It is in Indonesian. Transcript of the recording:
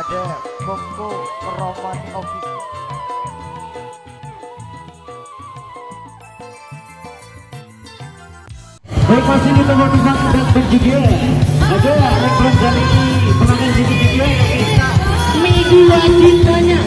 ada KOKO Romance Official. Baik, masih kita mau bisa dan juga ada rekrut dari pelanggan jadi juga minggu wajibnya.